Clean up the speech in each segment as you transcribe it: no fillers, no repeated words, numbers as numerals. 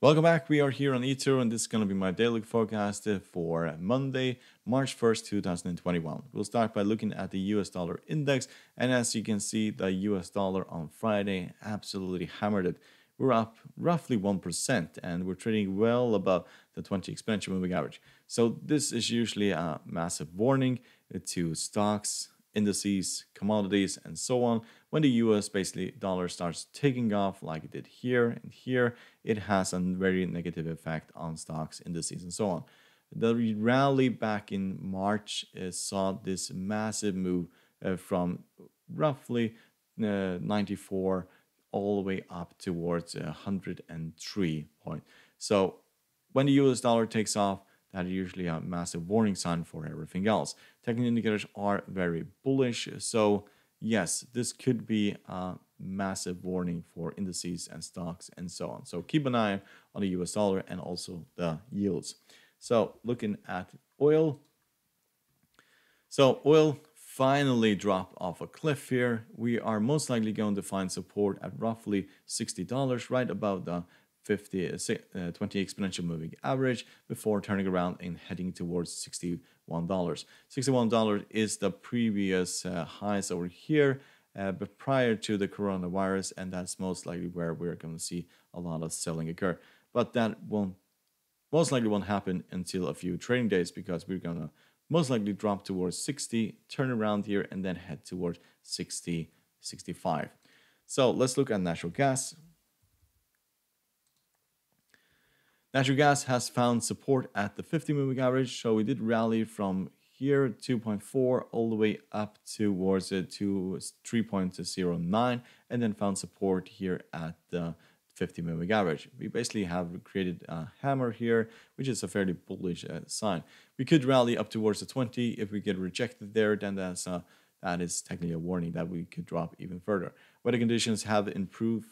Welcome back. We are here on Etoro, and this is going to be my daily forecast for Monday, March 1st, 2021. We'll start by looking at the US dollar index, and as you can see, the US dollar on Friday absolutely hammered it. We're up roughly 1%, and we're trading well above the 20 exponential moving average. So this is usually a massive warning to stocks, indices, commodities, and so on. When the US basically dollar starts taking off like it did here and here, it has a very negative effect on stocks, indices, and so on. The rally back in March saw this massive move from roughly 94 all the way up towards 103 point. So when the US dollar takes off, that is usually a massive warning sign for everything else. Technical indicators are very bullish, so yes, this could be a massive warning for indices and stocks and so on. So keep an eye on the US dollar and also the yields. So looking at oil. So oil finally dropped off a cliff here. We are most likely going to find support at roughly $60, right above the 20 exponential moving average, before turning around and heading towards $61. $61 is the previous highs over here, but prior to the coronavirus, and that's most likely where we're going to see a lot of selling occur. But that won't most likely won't happen until a few trading days, because we're going to most likely drop towards 60, turn around here, and then head towards 60, 65. So let's look at natural gas. Natural gas has found support at the 50 moving average, so we did rally from here 2.4 all the way up towards 3.09, and then found support here at the 50 moving average. We basically have created a hammer here, which is a fairly bullish sign. We could rally up towards the 20. If we get rejected there, then that is technically a warning that we could drop even further. Weather conditions have improved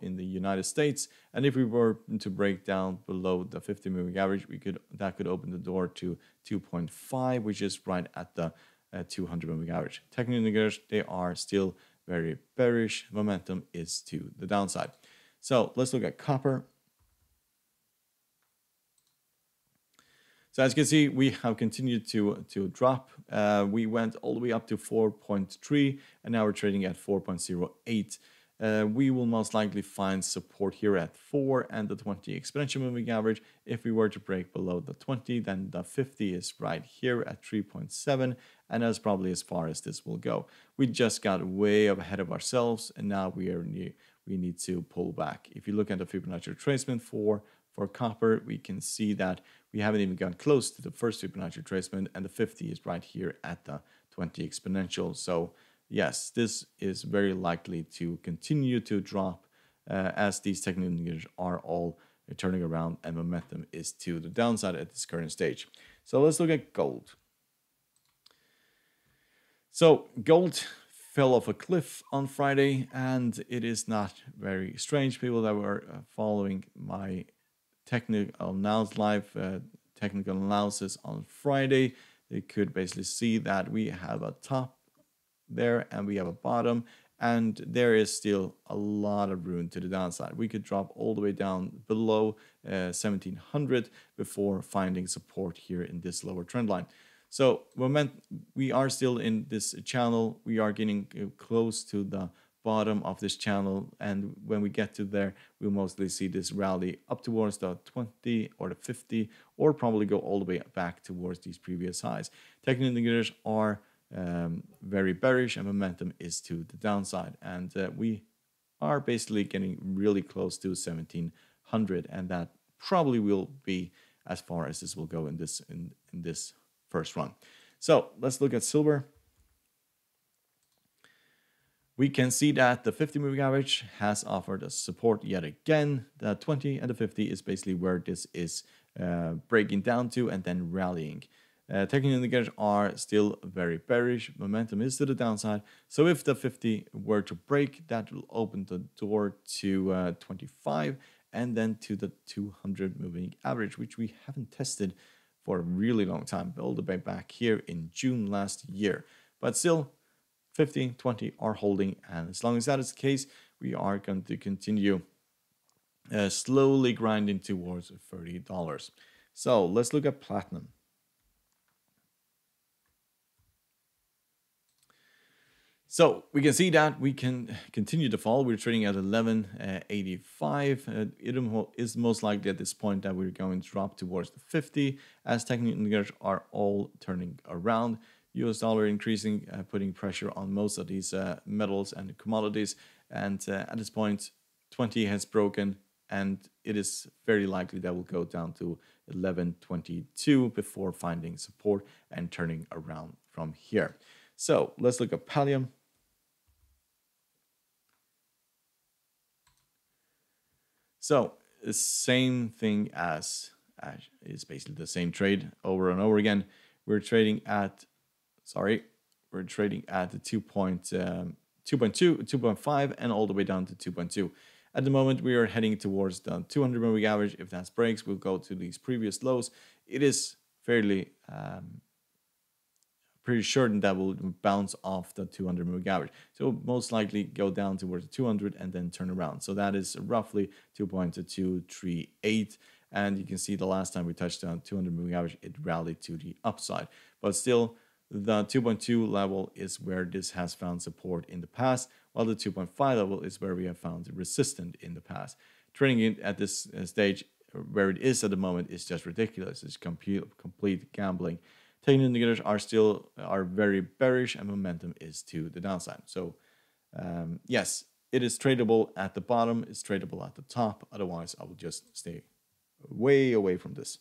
in the United States, and if we were to break down below the 50 moving average, that could open the door to 2.5, which is right at the 200 moving average. Technical indicators, they are still very bearish. Momentum is to the downside. So let's look at copper. So as you can see, we have continued to drop. We went all the way up to 4.3, and now we're trading at 4.08. We will most likely find support here at 4 and the 20 exponential moving average. If we were to break below the 20, then the 50 is right here at 3.7, and that's probably as far as this will go. We just got way ahead of ourselves, and now we need to pull back. If you look at the Fibonacci retracement for copper, we can see that we haven't even gotten close to the first Fibonacci retracement, and the 50 is right here at the 20 exponential. So yes, this is very likely to continue to drop as these technical indicators are all turning around and momentum is to the downside at this current stage. So let's look at gold. So gold fell off a cliff on Friday, and it is not very strange. People that were following my technical analysis live technical analysis on Friday, they could basically see that we have a top there and we have a bottom, and there is still a lot of room to the downside. We could drop all the way down below 1700 before finding support here in this lower trend line. So we are still in this channel. We are getting close to the bottom of this channel, and when we get to there, we'll mostly see this rally up towards the 20 or the 50, or probably go all the way back towards these previous highs. Technical indicators are very bearish, and momentum is to the downside, and we are basically getting really close to 1700, and that probably will be as far as this will go in this first run. So let's look at silver. We can see that the 50 moving average has offered us support yet again. The 20 and the 50 is basically where this is breaking down to and then rallying. Technical indicators are still very bearish. Momentum is to the downside. So if the 50 were to break, that will open the door to 25 and then to the 200 moving average, which we haven't tested for a really long time, all the way back here in June last year. But still, 50, 20 are holding, and as long as that is the case, we are going to continue slowly grinding towards $30. So let's look at platinum. So we can see that we can continue to fall. We're trading at 11.85. It is most likely at this point that we're going to drop towards the 50 as technical indicators are all turning around. US dollar increasing, putting pressure on most of these metals and commodities. And at this point, 20 has broken and it is very likely that we'll go down to 11.22 before finding support and turning around from here. So let's look at palladium. So the same thing as ash is basically the same trade over and over again. We're trading at the 2.2, 2.5 and all the way down to 2.2. At the moment, we are heading towards the 200 moving average. If that breaks, we'll go to these previous lows. It is fairly pretty certain that we'll bounce off the 200 moving average. So most likely go down towards 200 and then turn around. So that is roughly 2.238. And you can see the last time we touched on 200 moving average, it rallied to the upside. But still, the 2.2 level is where this has found support in the past, while the 2.5 level is where we have found resistance in the past. Trading it at this stage where it is at the moment is just ridiculous. It's complete gambling. Technical indicators are very bearish and momentum is to the downside. So yes, it is tradable at the bottom. It's tradable at the top. Otherwise, I will just stay way away from this.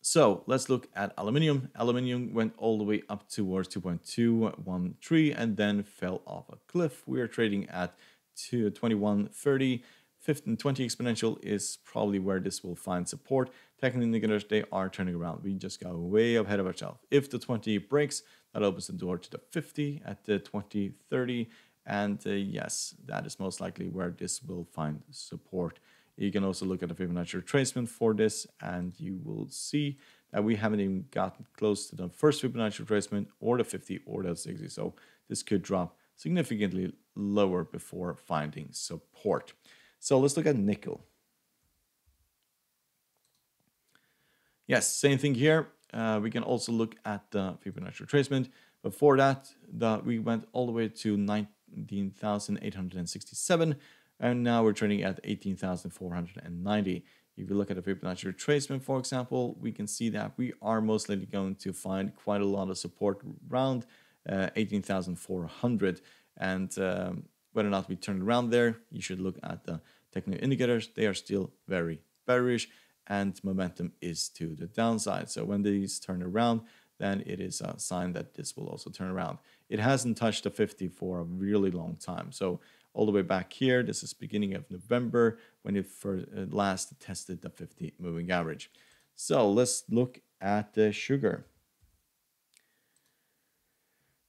So let's look at aluminium. Aluminium went all the way up towards 2.213 and then fell off a cliff. We are trading at 21.30. 15.20 exponential is probably where this will find support. Technical indicators, they are turning around. We just got way ahead of ourselves. If the 20 breaks, that opens the door to the 50 at the 20.30. And yes, that is most likely where this will find support. You can also look at the Fibonacci retracement for this, and you will see that we haven't even gotten close to the first Fibonacci retracement or the 50 or the 60. So this could drop significantly lower before finding support. So let's look at nickel. Yes, same thing here. We can also look at the Fibonacci retracement. Before that, we went all the way to 19,867. And now we're trading at 18,490. If you look at the Fibonacci retracement, for example, we can see that we are most likely going to find quite a lot of support around 18,400. And whether or not we turn around there, you should look at the technical indicators. They are still very bearish and momentum is to the downside. So when these turn around, then it is a sign that this will also turn around. It hasn't touched the 50 for a really long time. So all the way back here, this is beginning of November when it first last tested the 50 moving average. So let's look at the sugar.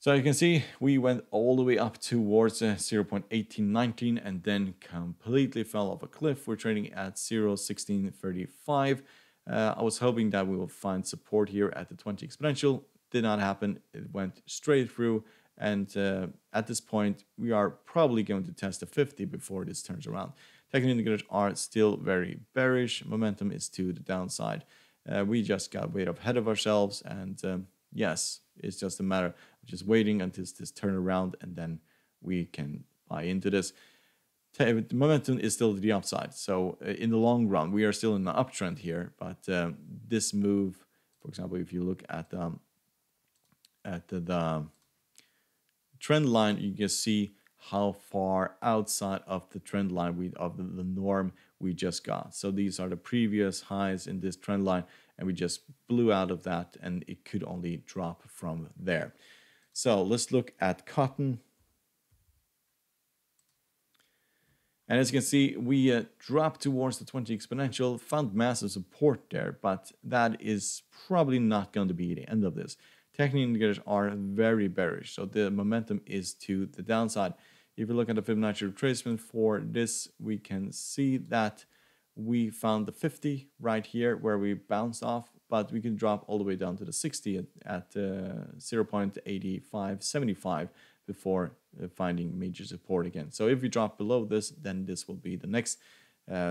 So you can see we went all the way up towards 0.1819 and then completely fell off a cliff. We're trading at 0.1635. I was hoping that we will find support here at the 20 exponential. Did not happen. It went straight through. And at this point, we are probably going to test the 50 before this turns around. Technical indicators are still very bearish. Momentum is to the downside. We just got way ahead of ourselves. And yes, it's just a matter of just waiting until this turn around and then we can buy into this. The momentum is still to the upside. So in the long run, we are still in the uptrend here. But this move, for example, if you look at the trend line, you can see how far outside of the trend line of the norm we just got. So these are the previous highs in this trend line, and we just blew out of that, and it could only drop from there. So let's look at cotton. And as you can see, we dropped towards the 20 exponential, found massive support there, but that is probably not going to be the end of this. Technical indicators are very bearish, so the momentum is to the downside. If you look at the Fibonacci retracement for this, we can see that we found the 50 right here where we bounced off, but we can drop all the way down to the 60 at 0.8575. before finding major support again. So if we drop below this, then this will be the next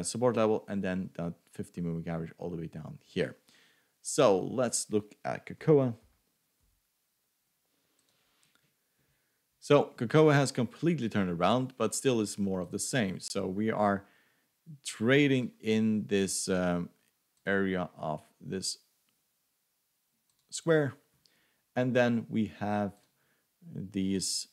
support level, and then the 50-moving average all the way down here. So let's look at Cocoa. So Cocoa has completely turned around, but still is more of the same. So we are trading in this area of this square, and then we have these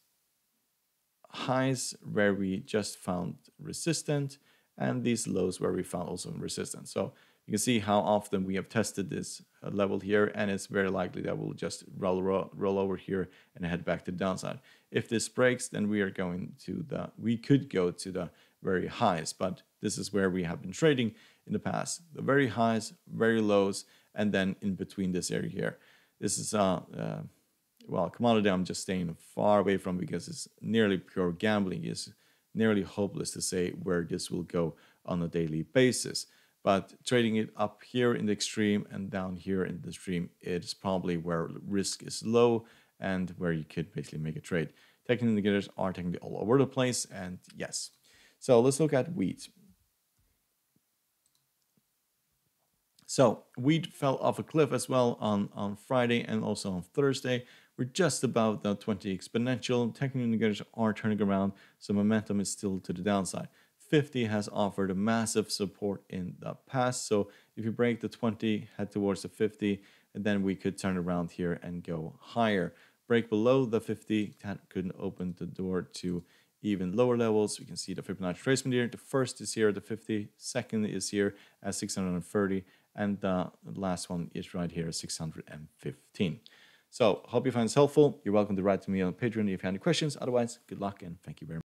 highs where we just found resistance, and these lows where we found also resistance. So you can see how often we have tested this level here, and it's very likely that we'll just roll over here and head back to the downside. If this breaks, then we are going to the, we could go to the very highs, but this is where we have been trading in the past. The very highs, very lows, and then in between this area here. This is well, commodity I'm just staying far away from because it's nearly pure gambling. It's nearly hopeless to say where this will go on a daily basis. But trading it up here in the extreme and down here in the extreme, it's probably where risk is low and where you could basically make a trade. Technical indicators are technically all over the place, and yes. So let's look at wheat. So wheat fell off a cliff as well on Friday and also on Thursday. We're just about the 20 exponential. Technical indicators are turning around, so momentum is still to the downside. 50 has offered a massive support in the past, so if you break the 20, head towards the 50, and then we could turn around here and go higher. Break below the 50, that could open the door to even lower levels. We can see the Fibonacci retracement here. The first is here, the 50, second is here at 630, and the last one is right here at 615. So hope you find this helpful. You're welcome to write to me on Patreon if you have any questions. Otherwise, good luck and thank you very much.